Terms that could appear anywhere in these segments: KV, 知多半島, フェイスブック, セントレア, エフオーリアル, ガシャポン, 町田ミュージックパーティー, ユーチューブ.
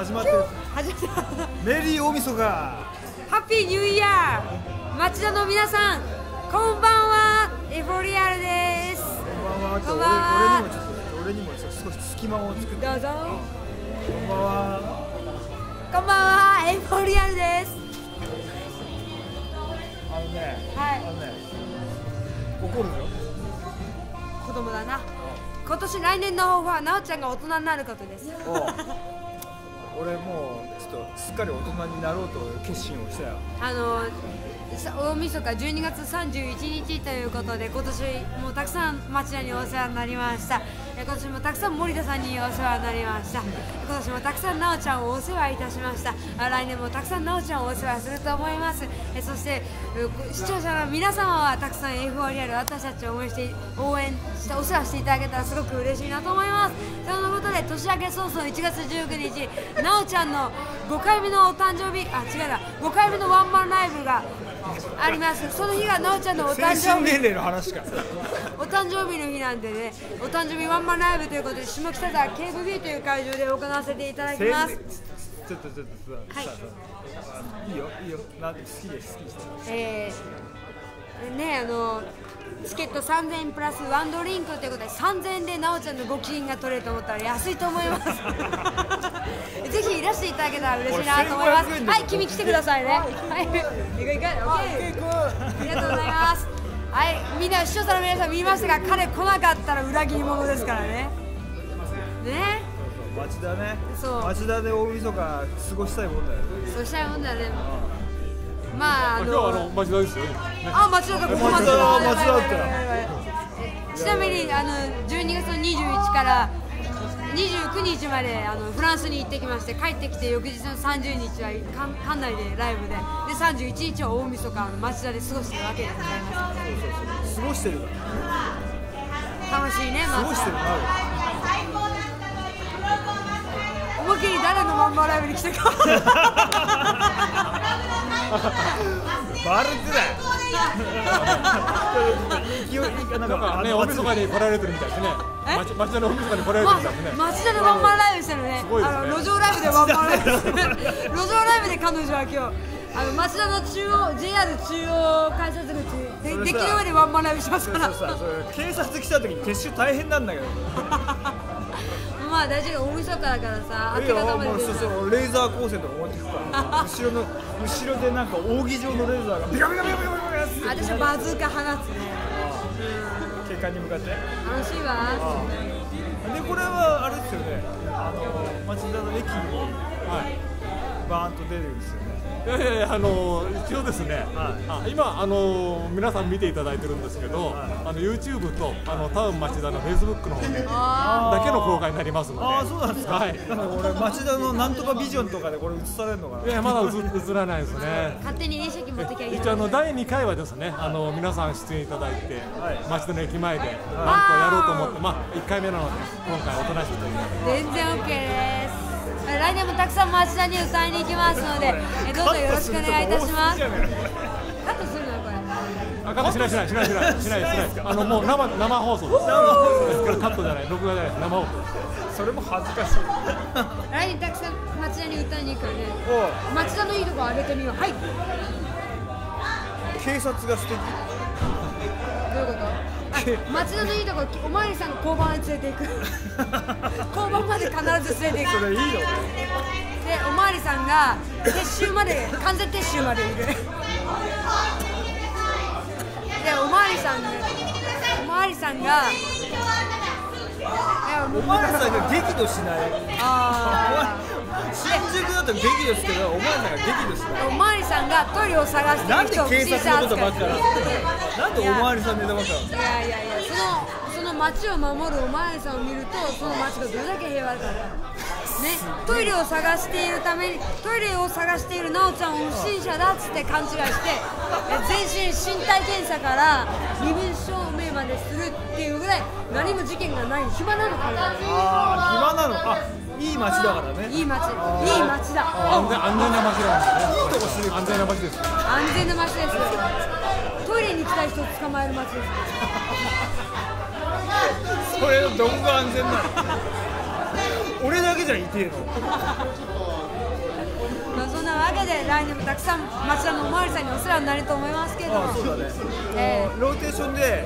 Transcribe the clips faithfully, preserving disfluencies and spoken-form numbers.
始まってる。始まった。メリー大晦日。ハッピーニューイヤー。町田の皆さん、こんばんは。エフオーリアルです。こんばんは。俺にもちょっと、俺にも少し隙間を作って。どうぞ。こんばんは。こんばんは。エフオーリアルです。あのね。はい。あのね。怒るよ。子供だな。今年来年の抱負はなおちゃんが大人になることです。俺もうちょっとすっかり大人になろうと決心をしたよ。あの大晦日じゅうにがつさんじゅういちにちということで、今年もたくさん町田にお世話になりました。今年もたくさん森田さんにお世話になりました。今年もたくさんなおちゃんをお世話いたしました。来年もたくさんなおちゃんをお世話すると思います。そして視聴者の皆様はたくさん エフオーリアル 私たちを応援して応援してお世話していただけたらすごく嬉しいなと思います。そのことで年明け早々いちがつじゅうくにち、なおちゃんのごかいめのお誕生日、あ、違うな、ごかいめのワンマンライブがあります。その日がなおちゃんのお誕生日、年齢の話かお誕生日の日なんでね、お誕生日ワンマンライブということで、下北沢 ケーブイ という会場で行わせていただきます。ちょっとちょっと、はい、いいよいいよ、なんで好きです、好きです。えー、ね、あのチケットさんぜんえんプラスワンドリンクということでさんぜんえんでなおちゃんのご機嫌が取れると思ったら安いと思いますぜひいらしていただけたら嬉しいなと思います。はい、君来てくださいね。はい、いくいく、ありがとうございます。はい、みんな視聴者の皆さん見ましたが、彼来なかったら裏切り者ですからね。ね、町田ね、そう、町田で大晦日過ごしたいもんだよね。そうしたいもんだよね。まあ、あの町田ですよ。あ、町田だ、ここ町田だ。ちなみに、あのじゅうにがつのにじゅういちからにじゅうくにちまであのフランスに行ってきまして、帰ってきて翌日のさんじゅうにちは館内でライブで、でさんじゅういちにちは大晦日町田で過ごしてるわけでございます。過ごしてるから楽しいね。過ごしてるから思いっきり誰のまんまライブに来てかバルツだよなんかね、大晦日に来られてるみたいですね。町田の大晦日に来られてるみたいですね。町田でワンマンライブしてるね。あの路上ライブでワンマンライブしてる路上ライブで彼女は今日あの町田の中央 ジェイアール 中央改札口でできるようにワンマンライブしますから。警察来た時に撤収大変なんだけどまあ大丈夫、大晦日だからさ、あてがたまで。そうそう、レーザー光線とか持ってくから。後ろの、後ろでなんか扇状のレーザーがビカビカビカビカビカって。私はバズーカ放つね。警官に向かって。楽しいわ。で、これはあれですよね。あの、町田の駅に。はい。バーンと出るんですよね。いやいやいや、あの一応ですね、今あの皆さん見ていただいてるんですけど、あの ユーチューブ とあのタウン町田の フェイスブック の方でだけの公開になりますので。ああ、そうなんですか。はい。俺町田のなんとかビジョンとかでこれ映されるのかな。いや、まだ映映らないですね。勝手に映写機持ってきゃいけない。一応あのだいにかいはですね、あの皆さん出演いただいて町田の駅前でなんとやろうと思って、まあいっかいめなので今回おとなしくという。全然 オーケー です。来年もたくさん町田に歌いに行きますので、どうぞよろしくお願いいたします。カットするのこれ。あ、カットしないしないしないしないしないですか。あのもう生生放送です。生放送ですからカットじゃない、録画じゃない、生放送です。それも恥ずかしい。来年たくさん町田に歌いに行くよね。町田のいいとこ上げてみよう。はい。警察が素敵。どういうこと？町田のいいところ、お巡りさんの交番に連れて行く交番まで必ず連れて行く。それいいよ。で、お巡りさんが撤収まで、完全撤収までいるで、お巡りさん、お巡りさんがお巡りさんが激怒しない。あ新宿だと激怒すけど、お巡りさんが激怒しない。お巡りさんがトイレを探してる人を不審者扱いする。なんでお巡りさんネタばっかり。いやいやいや、そのその町を守るお巡りさんを見ると、その町がどれだけ平和かね。トイレを探しているために、トイレを探しているなおちゃんを不審者だっつって勘違いして、全身身体検査から身分証明までするっていうぐらい何も事件がない。暇なのかな。ああ、暇なのか。いい町だからね。いい町、いい町だ。安全な町だ。いいとこしてる。安全な町です。安全な町です。トイレに来た人を捕まえる町です。それどこが安全なの？俺だけじじゃん、痛えの。そんなわけで来年もたくさん町田のおまわりさんにお世話になると思いますけれども、ああそうだね、えー、ローテーションで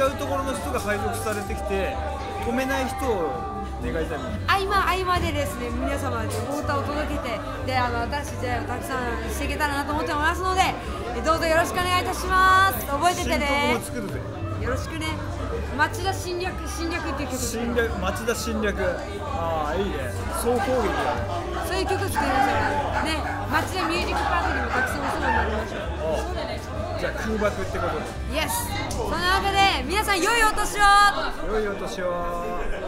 違うところの人が配属されてきて止めない人を願いたい。合間合間でですね、皆様にお歌を届けて、であの私たちをたくさんしていけたらなと思っておりますので、どうぞよろしくお願いいたします。覚えててね、よろしくね。町田侵略、侵略っていう曲です。侵略、町田侵略、ああいいね、総攻撃だ。そういう曲作りましょうかね。町田ミュージックパーティーにもたくさんお世話になりましょう。じゃあ空爆ってことで、イエス。そのわけで皆さん良いお年を、良いお年を。